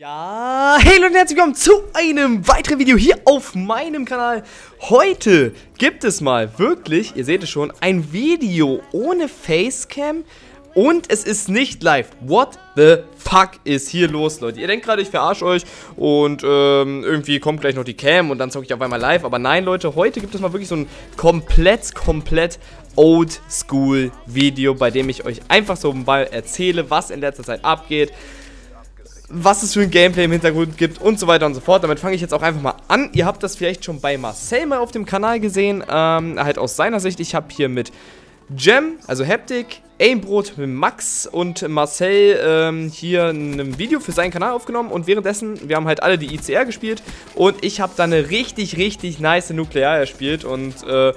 Ja, hey Leute und herzlich willkommen zu einem weiteren Video hier auf meinem Kanal. Heute gibt es mal wirklich, ihr seht es schon, ein Video ohne Facecam und es ist nicht live. What the fuck ist hier los, Leute? Ihr denkt gerade, ich verarsche euch und irgendwie kommt gleich noch die Cam und dann zocke ich auf einmal live. Aber nein, Leute, heute gibt es mal wirklich so ein komplett Oldschool-Video, bei dem ich euch einfach so mal erzähle, was in letzter Zeit abgeht, was es für ein Gameplay im Hintergrund gibt und so weiter und so fort. Damit fange ich jetzt auch einfach mal an. Ihr habt das vielleicht schon bei Marcel mal auf dem Kanal gesehen, halt aus seiner Sicht. Ich habe hier mit Gem, also Haptic, Aimbrot mit Max und Marcel hier ein Video für seinen Kanal aufgenommen und währenddessen, wir haben halt alle die ICR gespielt und ich habe da eine richtig nice Nuklear erspielt und habe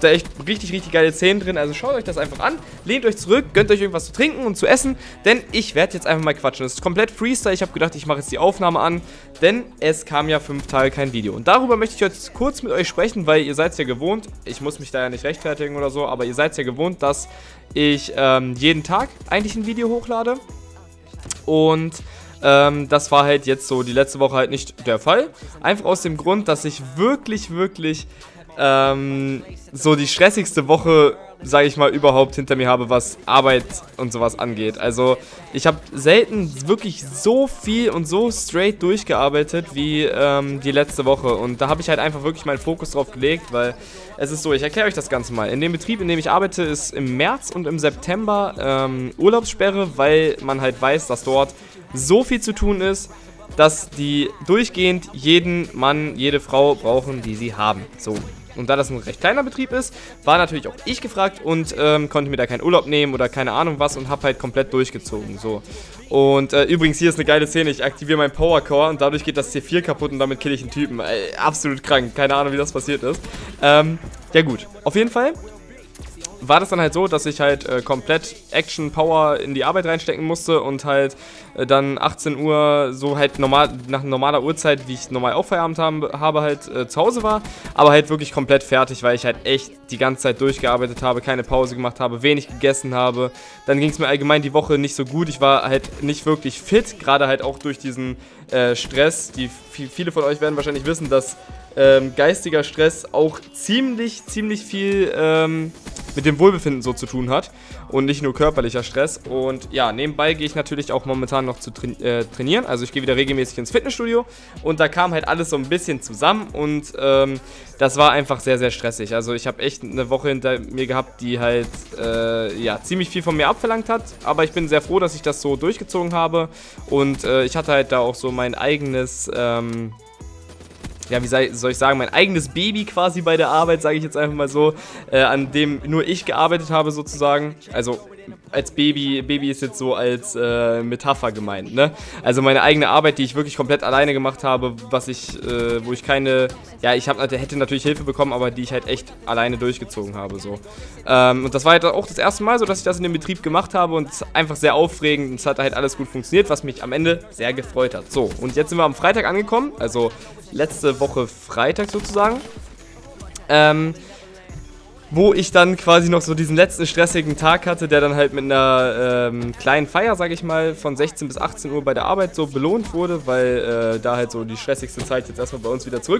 da echt richtig geile Szenen drin, also schaut euch das einfach an, lehnt euch zurück, gönnt euch irgendwas zu trinken und zu essen, denn ich werde jetzt einfach mal quatschen. Es ist komplett Freestyle, ich habe gedacht, ich mache jetzt die Aufnahme an, denn es kam ja 5 Tage kein Video und darüber möchte ich jetzt kurz mit euch sprechen, weil ihr seid es ja gewohnt, ich muss mich da ja nicht rechtfertigen oder so, aber ihr seid es ja gewohnt, dass ich jeden Tag eigentlich ein Video hochlade und das war halt jetzt so die letzte Woche halt nicht der Fall, einfach aus dem Grund, dass ich wirklich so die stressigste Woche, sage ich mal, überhaupt hinter mir habe, was Arbeit und sowas angeht. Also ich habe selten wirklich so viel und so straight durchgearbeitet wie die letzte Woche und da habe ich halt einfach wirklich meinen Fokus drauf gelegt, weil es ist so, ich erkläre euch das Ganze mal. In dem Betrieb, in dem ich arbeite, ist im März und im September Urlaubssperre, weil man halt weiß, dass dort so viel zu tun ist, dass die durchgehend jeden Mann, jede Frau brauchen, die sie haben. So. Und da das ein recht kleiner Betrieb ist, war natürlich auch ich gefragt und konnte mir da keinen Urlaub nehmen oder keine Ahnung was und habe halt komplett durchgezogen, so. Und übrigens, hier ist eine geile Szene, ich aktiviere meinen Powercore und dadurch geht das C4 kaputt und damit kill ich einen Typen. Absolut krank, keine Ahnung, wie das passiert ist. Ja gut, auf jeden Fall war das dann halt so, dass ich halt komplett Action, Power in die Arbeit reinstecken musste und halt dann 18 Uhr so halt normal, nach normaler Uhrzeit, wie ich normal auch Feierabend habe, halt zu Hause war, aber halt wirklich komplett fertig, weil ich halt echt die ganze Zeit durchgearbeitet habe, keine Pause gemacht habe, wenig gegessen habe. Dann ging es mir allgemein die Woche nicht so gut, ich war halt nicht wirklich fit, gerade halt auch durch diesen Stress. Viele von euch werden wahrscheinlich wissen, dass geistiger Stress auch ziemlich viel mit dem Wohlbefinden so zu tun hat und nicht nur körperlicher Stress. Und ja, nebenbei gehe ich natürlich auch momentan noch zu trainieren, also ich gehe wieder regelmäßig ins Fitnessstudio und da kam halt alles so ein bisschen zusammen und das war einfach sehr stressig. Also ich habe echt eine Woche hinter mir gehabt, die halt ja, ziemlich viel von mir abverlangt hat, aber ich bin sehr froh, dass ich das so durchgezogen habe und ich hatte halt da auch so mein eigenes ja, wie soll ich sagen, mein eigenes Baby quasi bei der Arbeit, sage ich jetzt einfach mal so, an dem nur ich gearbeitet habe sozusagen, also als Baby ist jetzt so als Metapher gemeint, ne? Also meine eigene Arbeit, die ich wirklich komplett alleine gemacht habe, was ich, wo ich keine, ja, hätte natürlich Hilfe bekommen, aber die ich halt echt alleine durchgezogen habe, so. Und das war halt auch das erste Mal so, dass ich das in dem Betrieb gemacht habe und es ist einfach sehr aufregend und es hat halt alles gut funktioniert, was mich am Ende sehr gefreut hat. So, und jetzt sind wir am Freitag angekommen, also letzte Woche Freitag sozusagen. Wo ich dann quasi noch so diesen letzten stressigen Tag hatte, der dann halt mit einer kleinen Feier, sag ich mal, von 16 bis 18 Uhr bei der Arbeit so belohnt wurde, weil da halt so die stressigste Zeit jetzt erstmal bei uns wieder zu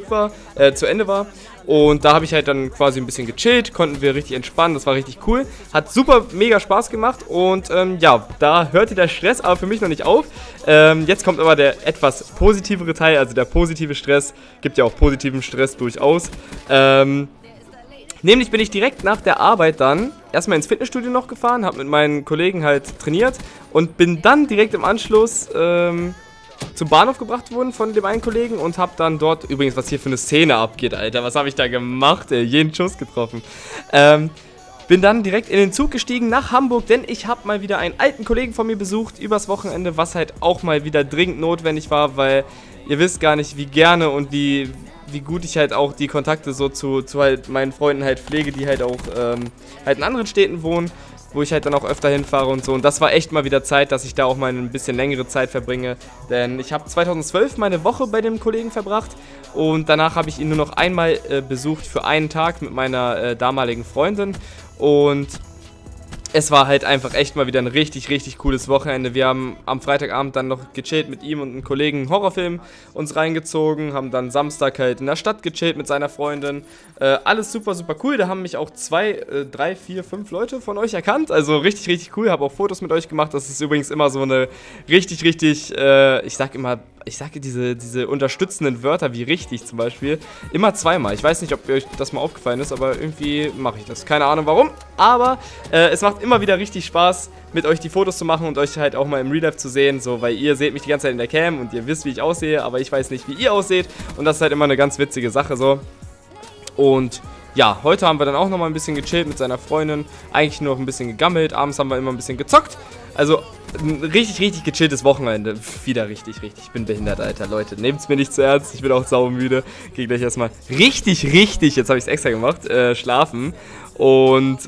Ende war. Und da habe ich halt dann quasi ein bisschen gechillt, konnten wir richtig entspannen, das war richtig cool. Hat super mega Spaß gemacht und ja, da hörte der Stress aber für mich noch nicht auf. Jetzt kommt aber der etwas positivere Teil, also der positive Stress, gibt ja auch positiven Stress durchaus. Nämlich bin ich direkt nach der Arbeit dann erstmal ins Fitnessstudio noch gefahren, habe mit meinen Kollegen halt trainiert und bin dann direkt im Anschluss zum Bahnhof gebracht worden von dem einen Kollegen und habe dann dort, übrigens, was hier für eine Szene abgeht, Alter, was habe ich da gemacht, ey, jeden Schuss getroffen. Bin dann direkt in den Zug gestiegen nach Hamburg, denn ich habe mal wieder einen alten Kollegen von mir besucht übers Wochenende, was halt auch mal wieder dringend notwendig war, weil ihr wisst gar nicht, wie gerne und wie gut ich halt auch die Kontakte so zu halt meinen Freunden halt pflege, die halt auch halt in anderen Städten wohnen, wo ich halt dann auch öfter hinfahre und so. Und das war echt mal wieder Zeit, dass ich da auch mal ein bisschen längere Zeit verbringe, denn ich habe 2012 meine Woche bei dem Kollegen verbracht und danach habe ich ihn nur noch einmal besucht für einen Tag mit meiner damaligen Freundin und es war halt einfach echt mal wieder ein richtig, richtig cooles Wochenende. Wir haben am Freitagabend dann noch gechillt mit ihm und einem Kollegen, einen Horrorfilm uns reingezogen, haben dann Samstag halt in der Stadt gechillt mit seiner Freundin. Alles super, super cool. Da haben mich auch 2, 3, 4, 5 Leute von euch erkannt. Also richtig, richtig cool. Habe auch Fotos mit euch gemacht. Das ist übrigens immer so eine richtig, richtig, ich sage diese unterstützenden Wörter wie richtig zum Beispiel, immer zweimal. Ich weiß nicht, ob euch das mal aufgefallen ist, aber irgendwie mache ich das. Keine Ahnung warum, aber es macht immer wieder richtig Spaß, mit euch die Fotos zu machen und euch halt auch mal im Real Life zu sehen, so, weil ihr seht mich die ganze Zeit in der Cam und ihr wisst, wie ich aussehe, aber ich weiß nicht, wie ihr ausseht, und das ist halt immer eine ganz witzige Sache so. Und ja, heute haben wir dann auch nochmal ein bisschen gechillt mit seiner Freundin, eigentlich nur noch ein bisschen gegammelt, abends haben wir immer ein bisschen gezockt. Also ein richtig, richtig gechilltes Wochenende, wieder richtig, richtig, ich bin behindert, Alter, Leute, nehmt's mir nicht zu ernst, ich bin auch saumüde, gehe gleich erstmal richtig, richtig, jetzt habe ich es extra gemacht, schlafen. Und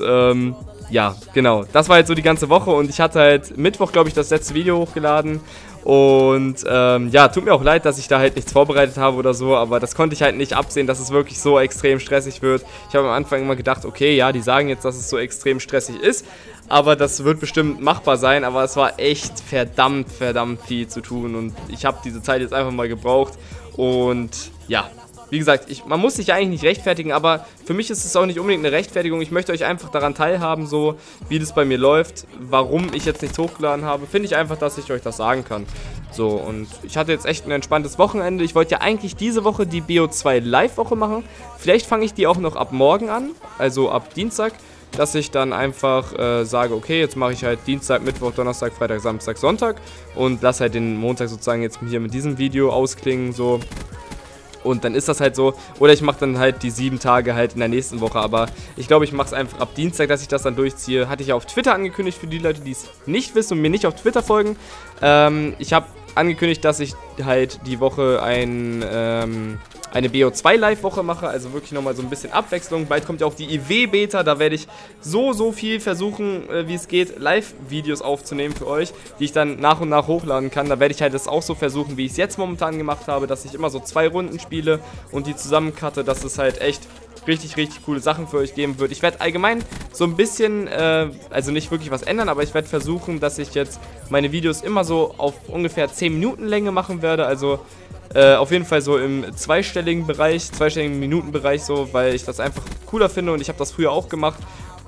ja, genau, das war halt so die ganze Woche, und ich hatte halt Mittwoch, glaube ich, das letzte Video hochgeladen. Und ja, tut mir auch leid, dass ich da halt nichts vorbereitet habe oder so, aber das konnte ich halt nicht absehen, dass es wirklich so extrem stressig wird. Ich habe am Anfang immer gedacht, okay, ja, die sagen jetzt, dass es so extrem stressig ist, aber das wird bestimmt machbar sein, aber es war echt verdammt, verdammt viel zu tun, und ich habe diese Zeit jetzt einfach mal gebraucht. Und ja, wie gesagt, man muss sich eigentlich nicht rechtfertigen, aber für mich ist es auch nicht unbedingt eine Rechtfertigung. Ich möchte euch einfach daran teilhaben, so wie das bei mir läuft, warum ich jetzt nichts hochgeladen habe. Finde ich einfach, dass ich euch das sagen kann. So, und ich hatte jetzt echt ein entspanntes Wochenende. Ich wollte ja eigentlich diese Woche die BO2 Live-Woche machen. Vielleicht fange ich die auch noch ab morgen an, also ab Dienstag, dass ich dann einfach sage, okay, jetzt mache ich halt Dienstag, Mittwoch, Donnerstag, Freitag, Samstag, Sonntag und lasse halt den Montag sozusagen jetzt hier mit diesem Video ausklingen, so. Und dann ist das halt so, oder ich mache dann halt die 7 Tage halt in der nächsten Woche, aber ich glaube, ich mache es einfach ab Dienstag, dass ich das dann durchziehe. Hatte ich ja auf Twitter angekündigt, für die Leute, die es nicht wissen und mir nicht auf Twitter folgen. Ich habe angekündigt, dass ich halt die Woche eine BO2 Live-Woche mache, also wirklich nochmal so ein bisschen Abwechslung. Bald kommt ja auch die IW-Beta, da werde ich so viel versuchen, wie es geht, Live-Videos aufzunehmen für euch, die ich dann nach und nach hochladen kann. Da werde ich halt das auch so versuchen, wie ich es jetzt momentan gemacht habe, dass ich immer so 2 Runden spiele und die zusammencutte, dass es halt echt richtig, richtig coole Sachen für euch geben wird. Ich werde allgemein so ein bisschen, also nicht wirklich was ändern, aber ich werde versuchen, dass ich jetzt meine Videos immer so auf ungefähr 10 Minuten Länge machen werde, also auf jeden Fall so im zweistelligen Bereich, zweistelligen Minutenbereich so, weil ich das einfach cooler finde, und ich habe das früher auch gemacht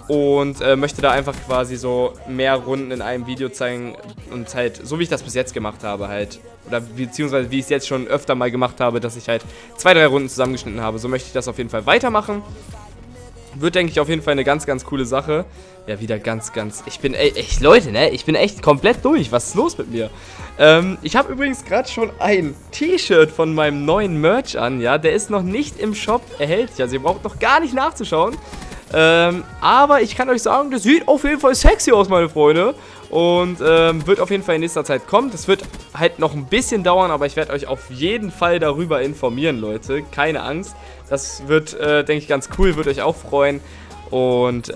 und möchte da einfach quasi so mehr Runden in einem Video zeigen und halt, so wie ich das bis jetzt gemacht habe halt, oder beziehungsweise wie ich es jetzt schon öfter mal gemacht habe, dass ich halt 2, 3 Runden zusammengeschnitten habe, so möchte ich das auf jeden Fall weitermachen. Wird, denke ich, auf jeden Fall eine ganz, ganz coole Sache. Ja, wieder ganz, ganz... Ich bin echt... Leute, ne? Ich bin echt komplett durch. Was ist los mit mir? Ich habe übrigens gerade schon ein T-Shirt von meinem neuen Merch an, ja. Der ist noch nicht im Shop erhältlich. Also ihr braucht noch gar nicht nachzuschauen. Aber ich kann euch sagen, das sieht auf jeden Fall sexy aus, meine Freunde. Und wird auf jeden Fall in nächster Zeit kommen. Das wird halt noch ein bisschen dauern, aber ich werde euch auf jeden Fall darüber informieren, Leute. Keine Angst. Das wird, denke ich, ganz cool, wird euch auch freuen. Und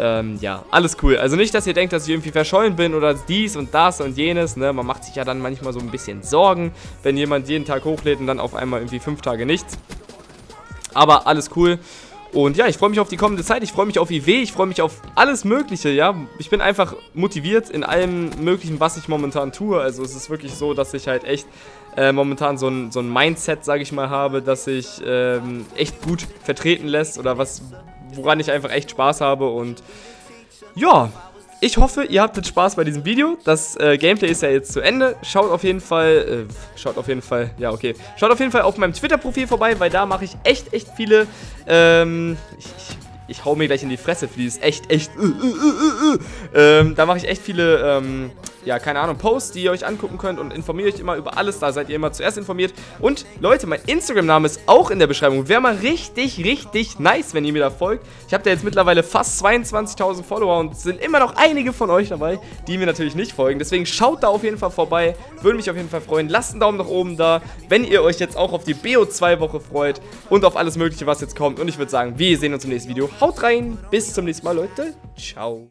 ja, alles cool. Also nicht, dass ihr denkt, dass ich irgendwie verschollen bin oder dies und das und jenes, ne? Man macht sich ja dann manchmal so ein bisschen Sorgen, wenn jemand jeden Tag hochlädt und dann auf einmal irgendwie 5 Tage nichts. Aber alles cool. Und ja, ich freue mich auf die kommende Zeit, ich freue mich auf IW, ich freue mich auf alles Mögliche, ja. Ich bin einfach motiviert in allem Möglichen, was ich momentan tue. Also es ist wirklich so, dass ich halt echt momentan so ein Mindset, sage ich mal, habe, dass ich echt gut vertreten lässt oder was, woran ich einfach echt Spaß habe. Und ja, ich hoffe, ihr hattet Spaß bei diesem Video. Das Gameplay ist ja jetzt zu Ende. Schaut auf jeden Fall auf meinem Twitter-Profil vorbei, weil da mache ich echt viele, ich hau mir gleich in die Fresse für dieses da mache ich echt viele, ja, keine Ahnung, Posts, die ihr euch angucken könnt, und informiere euch immer über alles, da seid ihr immer zuerst informiert. Und Leute, mein Instagram-Name ist auch in der Beschreibung, wäre mal richtig, richtig nice, wenn ihr mir da folgt. Ich habe da jetzt mittlerweile fast 22.000 Follower und sind immer noch einige von euch dabei, die mir natürlich nicht folgen. Deswegen schaut da auf jeden Fall vorbei, würde mich auf jeden Fall freuen. Lasst einen Daumen nach oben da, wenn ihr euch jetzt auch auf die BO2-Woche freut und auf alles Mögliche, was jetzt kommt. Und ich würde sagen, wir sehen uns im nächsten Video. Haut rein, bis zum nächsten Mal, Leute. Ciao.